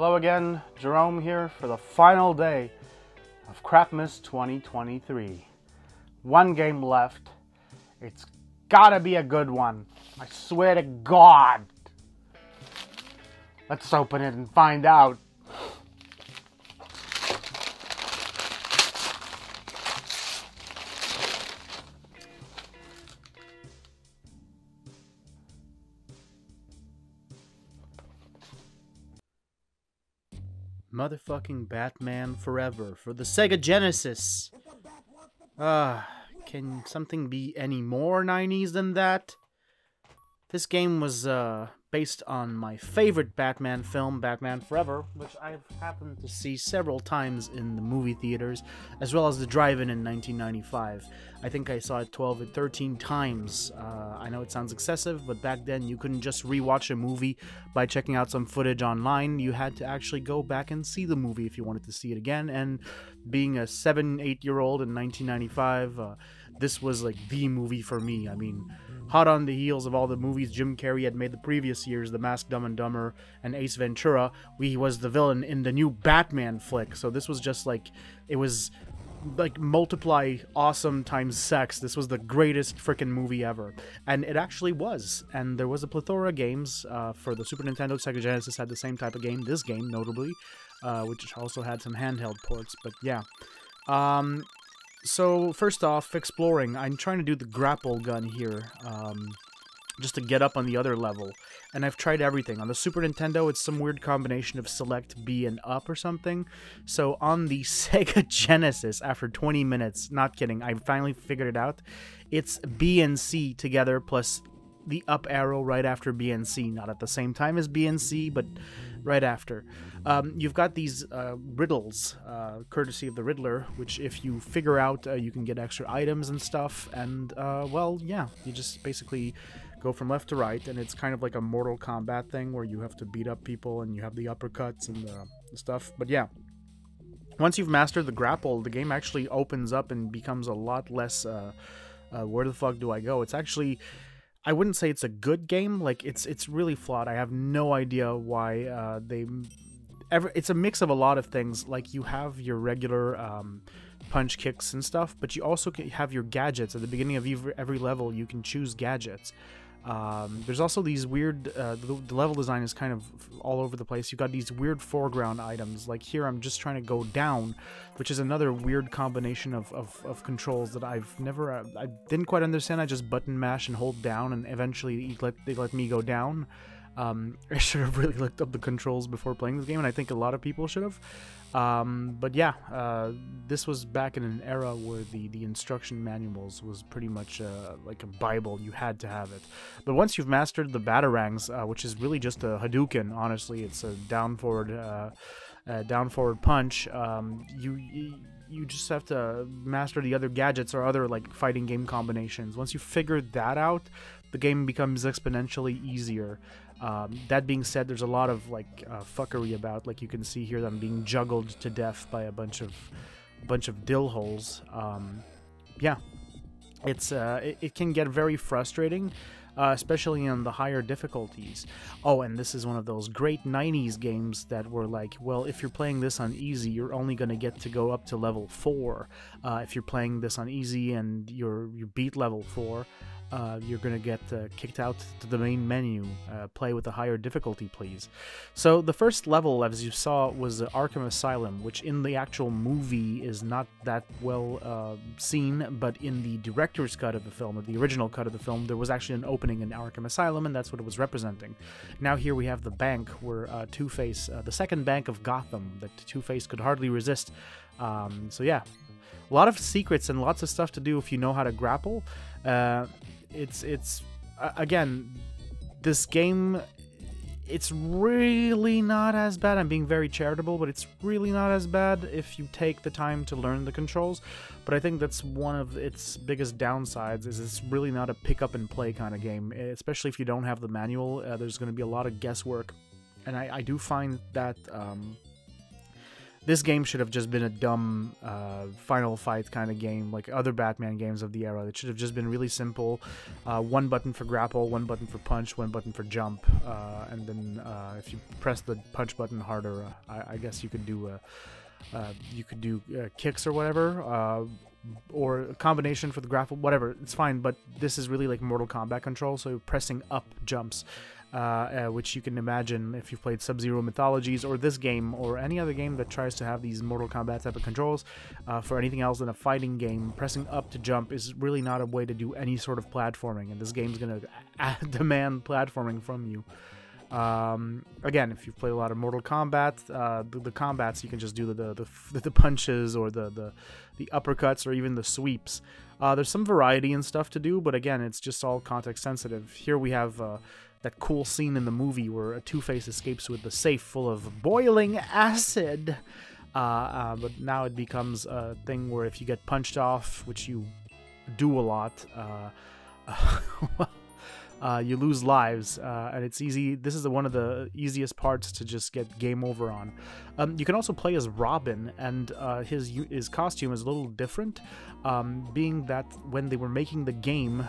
Hello again, Jerome here for the final day of Crapmas 2023. One game left. It's gotta be a good one. I swear to God. Let's open it and find out. Motherfucking Batman Forever for the Sega Genesis. Can something be any more 90s than that? This game was based on my favorite Batman film, Batman Forever, which I've happened to see several times in the movie theaters, as well as the drive-in in 1995. I think I saw it 12 or 13 times. I know it sounds excessive, but back then you couldn't just rewatch a movie by checking out some footage online. You had to actually go back and see the movie if you wanted to see it again, and being a 7-8-year-old in 1995, this was like the movie for me. I mean, hot on the heels of all the movies Jim Carrey had made the previous years, The Mask, Dumb and Dumber, and Ace Ventura, he was the villain in the new Batman flick. So this was just like, it was like multiply awesome times sex. This was the greatest freaking movie ever. And it actually was. And there was a plethora of games for the Super Nintendo. Sega Genesis had the same type of game, this game notably, which also had some handheld ports, but yeah. So, first off, exploring. I'm trying to do the grapple gun here, just to get up on the other level. And I've tried everything. On the Super Nintendo, it's some weird combination of select, B, and up or something. So, on the Sega Genesis, after 20 minutes, not kidding, I finally figured it out. It's B and C together, plus the up arrow right after B and C. Not at the same time as B and C, but right after. You've got these riddles, courtesy of the Riddler, which if you figure out, you can get extra items and stuff, and, well, yeah, you just basically go from left to right, and it's kind of like a Mortal Kombat thing where you have to beat up people and you have the uppercuts and the stuff, but yeah. Once you've mastered the grapple, the game actually opens up and becomes a lot less, where the fuck do I go? It's actually, I wouldn't say it's a good game. Like, it's really flawed. I have no idea why it's a mix of a lot of things. Like, you have your regular punch kicks and stuff, but you also have your gadgets. At the beginning of every level, you can choose gadgets. There's also these weird, the level design is kind of all over the place. You've got these weird foreground items, like here I'm just trying to go down, which is another weird combination of controls that I've never, I didn't quite understand. I just button mash and hold down, and eventually they let me go down. I should have really looked up the controls before playing this game, and I think a lot of people should have. But yeah, this was back in an era where the instruction manuals was pretty much like a Bible. You had to have it. But once you've mastered the Batarangs, which is really just a Hadouken, honestly, it's a down forward punch, you just have to master the other gadgets or other like fighting game combinations. Once you figure that out, the game becomes exponentially easier. That being said, there's a lot of like fuckery about. Like you can see here that I'm being juggled to death by a bunch of dill holes. Yeah, it's it can get very frustrating, especially on the higher difficulties. Oh, and this is one of those great 90s games that were like, well, if you're playing this on easy, you're only going to get to go up to level 4. If you're playing this on easy and you beat level 4, you're gonna get kicked out to the main menu. Play with a higher difficulty, please. So the first level, as you saw, was Arkham Asylum, which in the actual movie is not that well seen, but in the director's cut of the film, or the original cut of the film, there was actually an opening in Arkham Asylum, and that's what it was representing. Now here we have the bank, where Two-Face, the second bank of Gotham, that Two-Face could hardly resist. So yeah, a lot of secrets and lots of stuff to do if you know how to grapple. It's again, this game, it's really not as bad. I'm being very charitable, but it's really not as bad if you take the time to learn the controls. But I think that's one of its biggest downsides, is it's really not a pick up and play kind of game, especially if you don't have the manual. There's going to be a lot of guesswork, and I do find that This game should have just been a dumb final fight kind of game, like other Batman games of the era. It should have just been really simple. One button for grapple, one button for punch, one button for jump, and then if you press the punch button harder, I guess you could do kicks or whatever, or a combination for the grapple, whatever. It's fine, but this is really like Mortal Kombat control, so you're pressing up jumps. Which you can imagine if you've played Sub Zero Mythologies or this game or any other game that tries to have these Mortal Kombat type of controls. For anything else than a fighting game, pressing up to jump is really not a way to do any sort of platforming, and this game's gonna demand platforming from you. Again, if you play a lot of Mortal Kombat, the combats, you can just do the punches or the uppercuts or even the sweeps. There's some variety and stuff to do, but again, it's just all context sensitive. Here we have that cool scene in the movie where a Two-Face escapes with the safe full of boiling acid, but now it becomes a thing where if you get punched off, which you do a lot, you lose lives, and it's easy. This is one of the easiest parts to just get game over on. You can also play as Robin, and his costume is a little different, being that when they were making the game,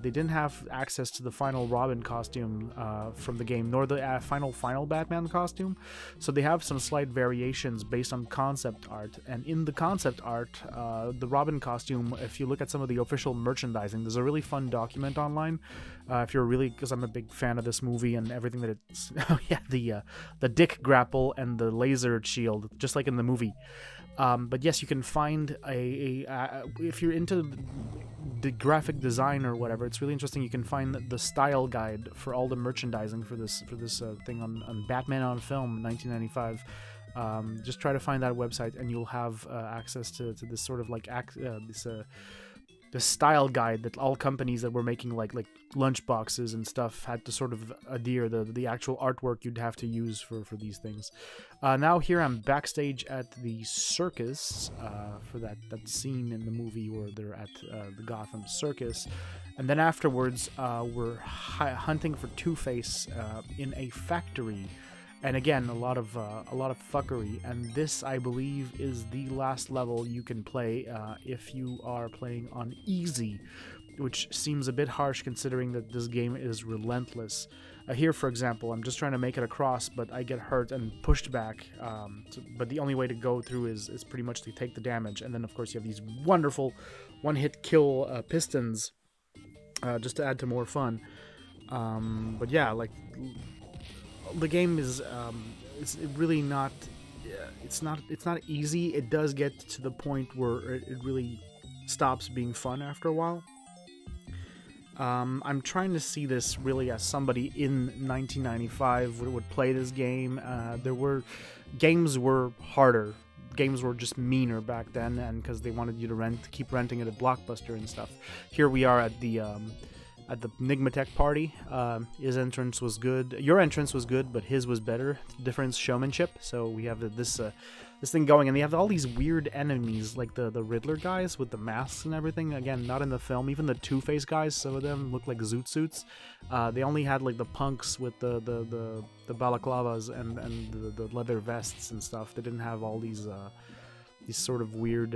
they didn't have access to the final Robin costume from the game, nor the final Batman costume, so they have some slight variations based on concept art. And in the concept art, the Robin costume, if you look at some of the official merchandising, there's a really fun document online. If you're really, because I'm a big fan of this movie and everything that it's, the dick grapple and the laser shield, just like in the movie. But yes, you can find if you're into the graphic design or whatever, it's really interesting. You can find the style guide for all the merchandising for this thing on Batman on Film 1995. Just try to find that website, and you'll have access to this sort of like the style guide that all companies that were making like lunch boxes and stuff had to sort of adhere the actual artwork you'd have to use for these things. Now here I'm backstage at the circus for that scene in the movie where they're at the Gotham circus, and then afterwards we're hunting for Two-Face in a factory. And again, a lot of fuckery, and this, I believe, is the last level you can play if you are playing on easy, which seems a bit harsh considering that this game is relentless. Here, for example, I'm just trying to make it across, but I get hurt and pushed back, but the only way to go through is pretty much to take the damage, and then, of course, you have these wonderful one-hit kill pistons, just to add to more fun. But yeah, like, the game is it's really not it's not easy. It does get to the point where it really stops being fun after a while. I'm trying to see this really as somebody in 1995 would play this game. Games were harder. Games were just meaner back then, and because they wanted you to keep renting it at Blockbuster and stuff. Here we are at the Nygmatek party. His entrance was good. Your entrance was good, but his was better. Difference showmanship. So we have this thing going, and they have all these weird enemies, like the Riddler guys with the masks and everything. Again, not in the film. Even the Two-Face guys, some of them look like zoot suits. They only had like the punks with the balaclavas and the leather vests and stuff. They didn't have all these sort of weird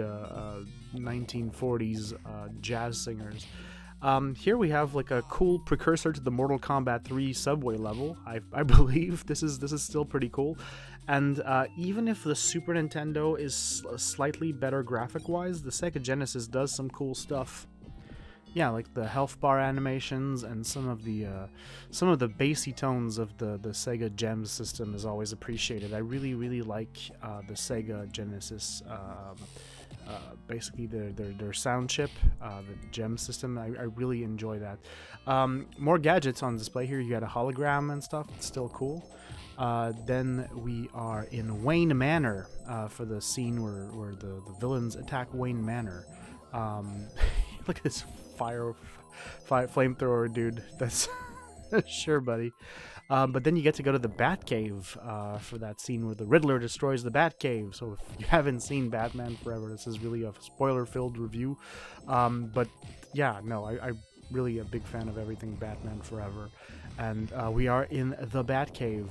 1940s jazz singers. Here we have like a cool precursor to the Mortal Kombat 3 subway level. I believe this is still pretty cool, and even if the Super Nintendo is slightly better graphic-wise, the Sega Genesis does some cool stuff. Yeah, like the health bar animations and some of the bassy tones of the Sega Gems system is always appreciated. I really like the Sega Genesis. Basically their sound chip, the gem system. I really enjoy that. More gadgets on display here. You got a hologram and stuff. It's still cool. Then we are in Wayne Manor for the scene where the villains attack Wayne Manor. Look at this flamethrower dude. That's sure, buddy. But then you get to go to the Batcave for that scene where the Riddler destroys the Batcave. So if you haven't seen Batman Forever, this is really a spoiler-filled review. But yeah, no, I really a big fan of everything Batman Forever. And we are in the Batcave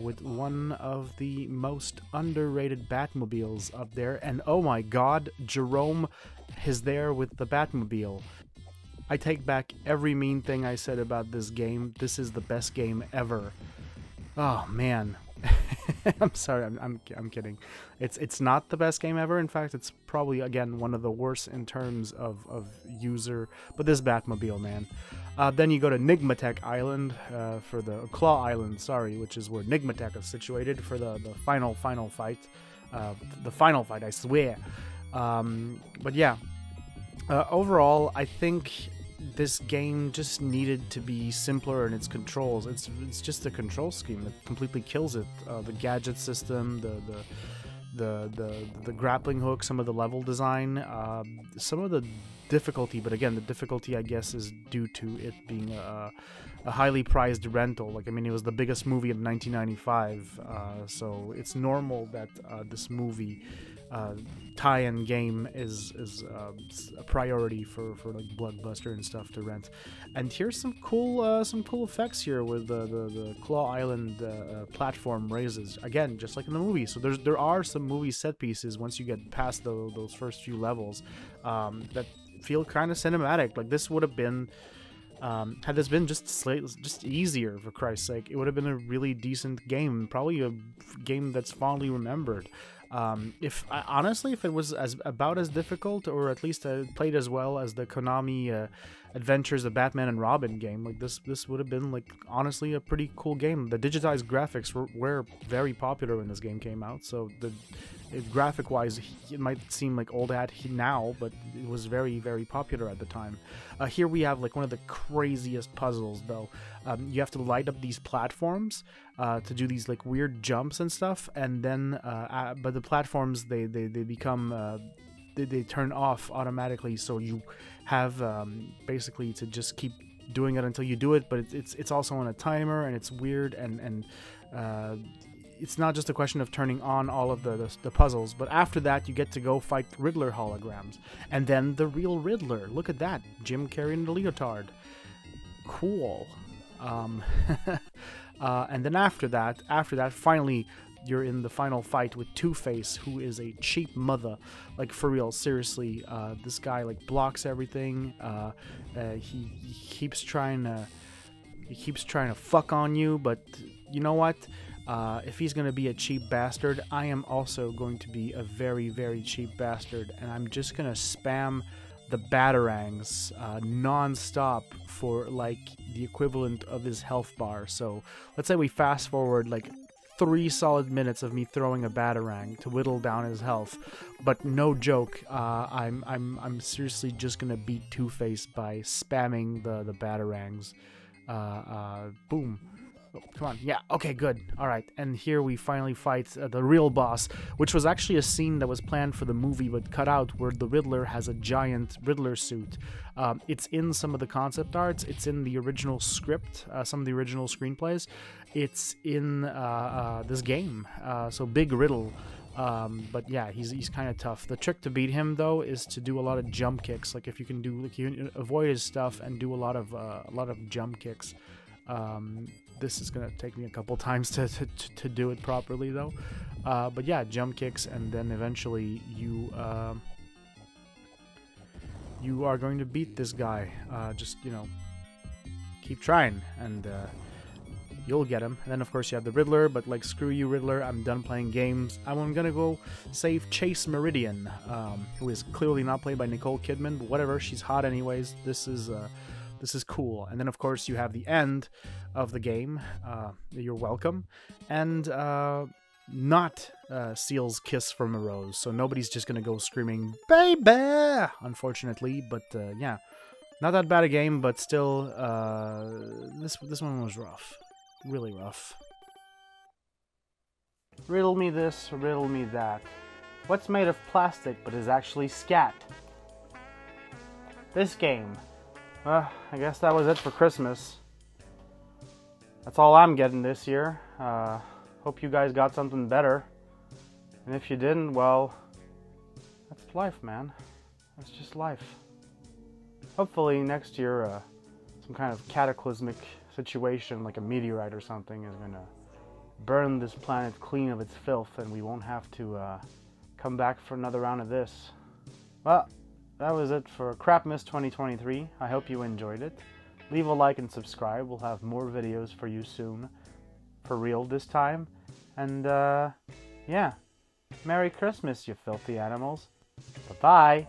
with one of the most underrated Batmobiles up there. And oh my god, Jerome is there with the Batmobile. I take back every mean thing I said about this game. This is the best game ever. Oh man. I'm sorry, I'm kidding. It's not the best game ever. In fact, it's probably, again, one of the worst in terms of user. But this Batmobile, man. Then you go to Nygmatek Island for the Claw Island, sorry, which is where Nygmatek is situated for the final fight. The final fight, I swear. But yeah, overall, I think this game just needed to be simpler in its controls. It's just the control scheme that completely kills it. The gadget system, the grappling hook, some of the level design, some of the difficulty. But again, the difficulty, I guess, is due to it being a highly prized rental. Like, I mean, it was the biggest movie of 1995, so it's normal that this movie tie-in game is a priority for like Blockbuster and stuff to rent. And here's some cool effects here with the Claw Island platform raises, again, just like in the movie. So there are some movie set pieces once you get past those first few levels that feel kind of cinematic. Like, this would have been had this been just easier, for Christ's sake, it would have been a really decent game, probably a game that's fondly remembered. Honestly, if it was about as difficult, or at least played as well as the Konami Adventures of Batman and Robin game, like this would have been, like, honestly, a pretty cool game. The digitized graphics were very popular when this game came out, so graphic-wise, it might seem like old hat now, but it was very, very popular at the time. Here we have, like, one of the craziest puzzles, though. You have to light up these platforms to do these, like, weird jumps and stuff, and then but the platforms they become they turn off automatically, so you have basically to just keep doing it until you do it. But it's also on a timer, and it's weird, and it's not just a question of turning on all of the puzzles, but after that you get to go fight Riddler holograms, and then the real Riddler. Look at that, Jim Carrey in the leotard. Cool. And then after that, finally, you're in the final fight with Two-Face, who is a cheap mother. Like, for real, seriously, this guy, like, blocks everything. He keeps trying to fuck on you, but you know what? If he's gonna be a cheap bastard, I am also going to be a very, very cheap bastard, and I'm just gonna spam the Batarangs non-stop for, like, the equivalent of his health bar. So let's say we fast forward, like, 3 solid minutes of me throwing a Batarang to whittle down his health. But no joke, I'm seriously just gonna beat Two-Face by spamming the Batarangs. Boom. Oh, come on. Yeah, okay, good. All right, and here we finally fight the real boss, which was actually a scene that was planned for the movie but cut out, where the Riddler has a giant Riddler suit. It's in some of the concept arts. It's in the original script, some of the original screenplays. It's in this game, so big riddle. But yeah, he's kind of tough. The trick to beat him, though, is to do a lot of jump kicks. Like, if you can do, like, you can avoid his stuff and do a lot of jump kicks. This is gonna take me a couple times to do it properly, though. But yeah, jump kicks, and then eventually you are going to beat this guy. Just, you know, keep trying, and you'll get him. And then, of course, you have the Riddler, but, like, screw you, Riddler, I'm done playing games. I'm gonna go save Chase Meridian, who is clearly not played by Nicole Kidman, but whatever, she's hot anyways. This is cool. And then, of course, you have the end of the game. You're welcome. And not Seal's Kiss from a Rose. So nobody's just going to go screaming, baby, unfortunately. But yeah, not that bad a game, but still, this one was rough. Really rough. Riddle me this, riddle me that. What's made of plastic but is actually scat? This game. Well, I guess that was it for Christmas. That's all I'm getting this year. Hope you guys got something better. And if you didn't, well, that's life, man. That's just life. Hopefully next year some kind of cataclysmic situation, like a meteorite or something, is gonna burn this planet clean of its filth, and we won't have to come back for another round of this. Well, that was it for Crapmas 2023. I hope you enjoyed it. Leave a like and subscribe. We'll have more videos for you soon, for real this time. And yeah, Merry Christmas, you filthy animals. Bye-bye.